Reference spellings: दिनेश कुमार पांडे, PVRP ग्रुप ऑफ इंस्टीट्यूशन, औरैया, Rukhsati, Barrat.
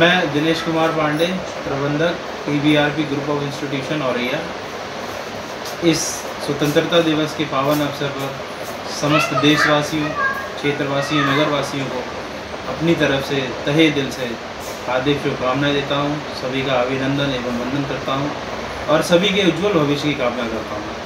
मैं दिनेश कुमार पांडे, प्रबंधक PVRP ग्रुप ऑफ इंस्टीट्यूशन औरैया, इस स्वतंत्रता दिवस के पावन अवसर पर समस्त देशवासियों, क्षेत्रवासियों, नगरवासियों को अपनी तरफ से तहे दिल से हार्दिक शुभकामनाएँ देता हूँ। सभी का अभिनंदन एवं वंदन करता हूँ और सभी के उज्जवल भविष्य की कामना करता हूँ।